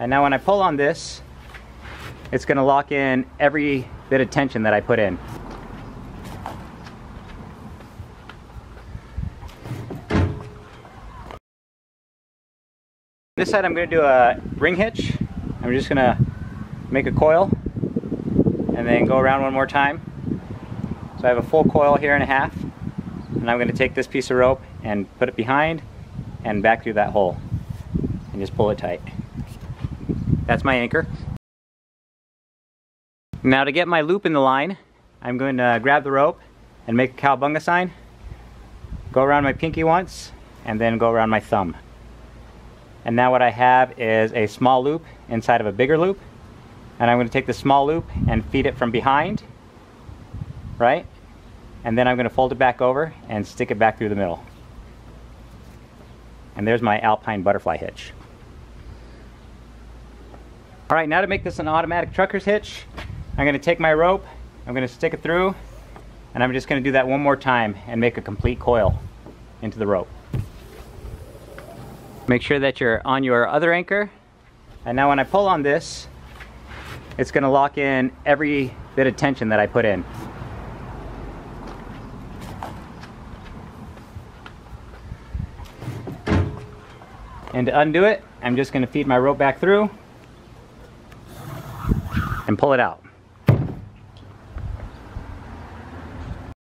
And now when I pull on this, it's gonna lock in every bit of tension that I put in. This side I'm gonna do a ring hitch. I'm just gonna make a coil and then go around one more time. So I have a full coil here and a half, and I'm gonna take this piece of rope and put it behind and back through that hole and just pull it tight. That's my anchor. Now to get my loop in the line, I'm going to grab the rope and make a cowabunga sign, go around my pinky once, and then go around my thumb. And now what I have is a small loop inside of a bigger loop, and I'm going to take the small loop and feed it from behind, right? And then I'm going to fold it back over and stick it back through the middle. And there's my alpine butterfly hitch. All right, now to make this an automatic trucker's hitch, I'm going to take my rope, I'm going to stick it through, and I'm just going to do that one more time and make a complete coil into the rope. Make sure that you're on your other anchor, and now when I pull on this, it's going to lock in every bit of tension that I put in. And to undo it, I'm just going to feed my rope back through and pull it out.